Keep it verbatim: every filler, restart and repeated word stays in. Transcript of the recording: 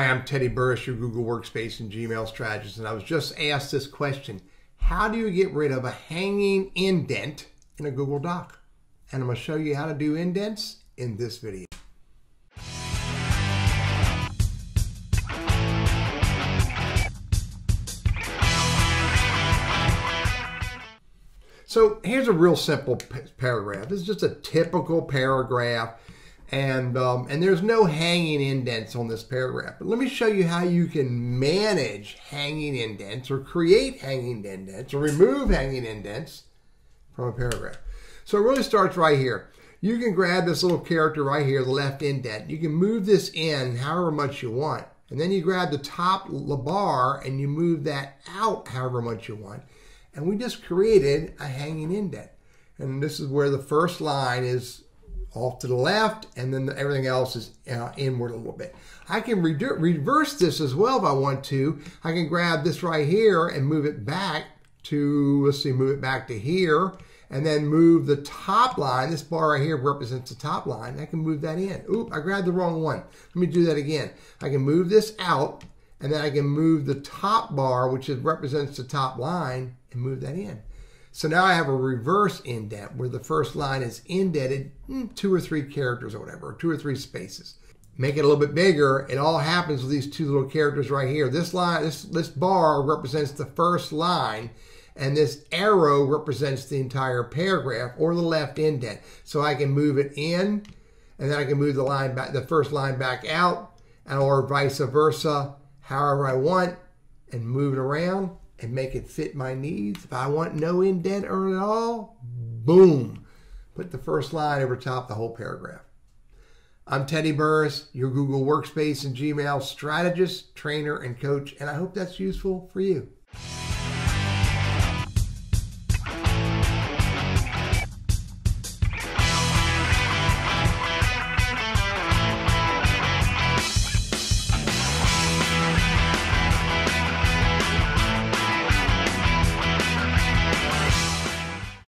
Hi, I'm Teddy Burris, your Google Workspace and Gmail strategist, and I was just asked this question. How do you get rid of a hanging indent in a Google Doc? And I'm going to show you how to do indents in this video. So here's a real simple paragraph. This is just a typical paragraph. And, um, and there's no hanging indents on this paragraph. But let me show you how you can manage hanging indents or create hanging indents or remove hanging indents from a paragraph. So it really starts right here. You can grab this little character right here, the left indent. You can move this in however much you want. And then you grab the top bar and you move that out however much you want. And we just created a hanging indent. And this is where the first line is off to the left, and then everything else is uh, inward a little bit. I can re reverse this as well if I want to. I can grab this right here and move it back to, let's see, move it back to here, and then move the top line. This bar right here represents the top line. I can move that in. Oop, I grabbed the wrong one. Let me do that again. I can move this out, and then I can move the top bar, which is, represents the top line, and move that in. So now I have a reverse indent where the first line is indented two or three characters or whatever, or two or three spaces. Make it a little bit bigger. It all happens with these two little characters right here. This line, this, this bar represents the first line, and this arrow represents the entire paragraph or the left indent. So I can move it in, and then I can move the line back, the first line back out, and or vice versa, however I want, and move it around and make it fit my needs. If I want no indent or at all, boom. Put the first line over top the whole paragraph. I'm Teddy Burris, your Google Workspace and Gmail strategist, trainer, and coach, and I hope that's useful for you.